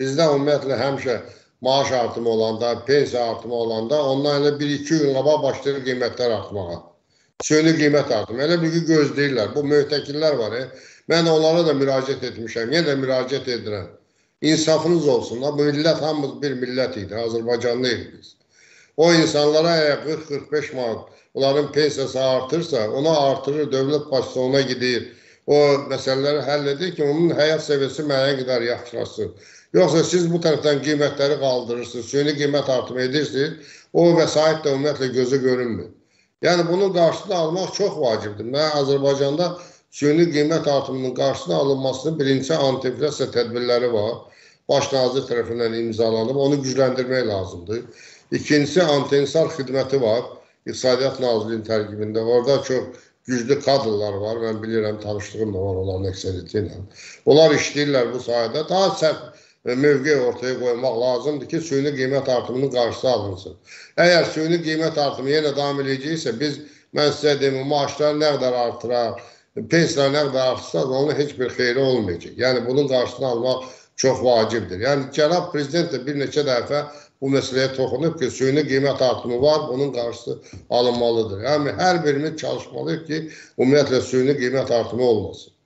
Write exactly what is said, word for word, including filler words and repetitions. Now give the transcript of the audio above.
Bizdə ümumiyyətlə həmişə maaş artımı olanda, pensiya artımı olanda ondan elə bir iki gün qabaq başlayır qiymətlər artmağa. Söylü qiymət artımı. Elə bir ki gözləyirlər. Bu möhtəkillər var. Mən onlara da müraciət etmişəm. Yenə də müraciət edirəm. İnsafınız olsun. Bu millət hamımız bir millət idi. Azərbaycanlıyıq biz. O insanlara qırx qırx beş manat onların pensiyası artırsa, ona artırır, dövlət başçısı ona gidir. O məsələləri həll edir ki, onun həyat səviyyəsi mənə qədər yaxşılaşsın. Yoxsa siz bu tərəfdən qiymətləri qaldırırsınız, süni qiymət artımı edirsiniz, o vəsait də ümumiyyətlə gözü görünmür. Yəni bunun qarşısını almaq çox vacibdir. Mən Azərbaycanda süni qiymət artımının qarşısına alınmasının birinci anti-inflyasiya tədbirləri var. Baş nazir tərəfindən imzalanıb, onu gücləndirmək lazımdır. İkincisi anti-insar xidməti var. İqtisadiyyat Nazirliyinin tərkibində. Orada çox güclü kadrlar var. Mən bilirəm, tanışlığım da var onların əksəriyyəti ilə. Onlar işləyirlər bu sayədə. Daha sərt mövqe ortaya qoymaq lazımdır ki, süni qiymət artımının qarşısı alınsın. Əgər süni qiymət artımı yenə davam edəcəksə, biz, mən sizə deyim, maaşları nə qədər artırar, pensiyalar nə qədər artırsa, onun heç bir xeyri olmayacaq. Yəni, bunun qarşısını almaq çox vacibdir. Yəni, cənab prezident də bir neçə dəfə bu məsələyə toxunub ki, süni qiymət artımı var, bunun qarşısı alınmalıdır. Yəni, hər birimiz çalışmalıyıq ki, ümumiyyətlə süni qiymət artımı olmasın.